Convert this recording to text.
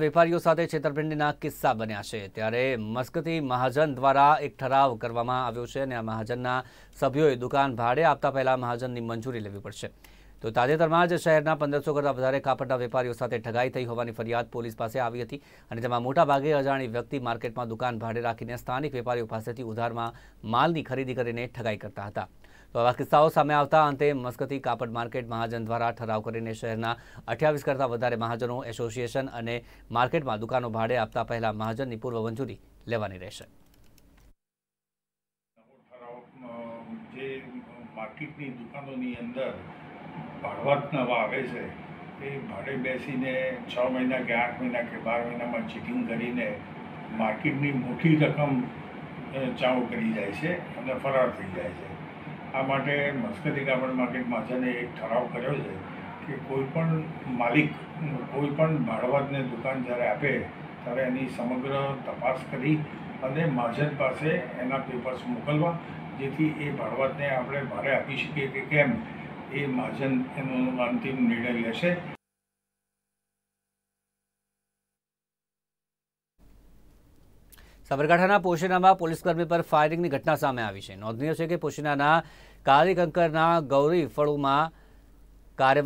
વેપારીઓ સાથે છેતરપિંડીના કિસ્સા બન્યા છે ત્યારે મસ્કતી મહાજન દ્વારા એક ઠરાવ કરવામાં આવ્યો છે અને આ મહાજનના સભ્યોએ દુકાન ભાડે આપતા પહેલા મહાજનની મંજૂરી લેવી પડશે। તો તાજેતરમાં જ શહેરના 1500 કરતાં વધારે કાપડના વેપારીઓ સાથે ઠગાઈ થઈ હોવાની ફરિયાદ પોલીસ પાસે આવી હતી અને તેમાં મોટાભાગે અજાણી વ્યક્તિ માર્કેટમાં દુકાન ભાડે રાખીને સ્થાનિક વેપારીઓ પાસેથી ઉધારમાં માલની ખરીદી કરીને ઠગાઈ કરતા હતા। तो आवा किस्साओ सामे आवता अंते मस्कती कापड़ मार्केट महाजन द्वारा ठराव करीने शहरना 28 करता वधारे महाजनों एसोसिएशन अने मार्केट में दुकानों भाड़े आपता पहला महाजननी पूर्व मंजूरी लेवानी रहेशे। जे मार्केटनी दुकानोनी अंदर भाड़वटना आवे छे ए भाड़े बेसीने 6 महीना के 8 महीना के 12 महीना में चेकिंग करीने मार्केटनी मोटी रकम चाऊ करी जाय छे अने फरार थई जाय छे। आ माटे मस्कती कापड़ मार्केट महाजने एक ठराव कर्यो छे कि कोईपण मालिक कोईपण भाड़वातने दुकान त्यारे आपे त्यारे एनी समग्र तपास करी अने महाजन पासे एना पेपर्स मोकलवा जेथी ए भाड़वातने आपणे भाड़े आपी शकीए के केम ए महाजन एनो अंतिम निर्णय लेशे। साबरकांठाना पोशीनामा पुलिसकर्मी पर फायरिंगनी घटना सामे आवी छे। नोंधनीय छे के पोशीनाना कालीकंकरना गौरी फळुमा कार्यवाही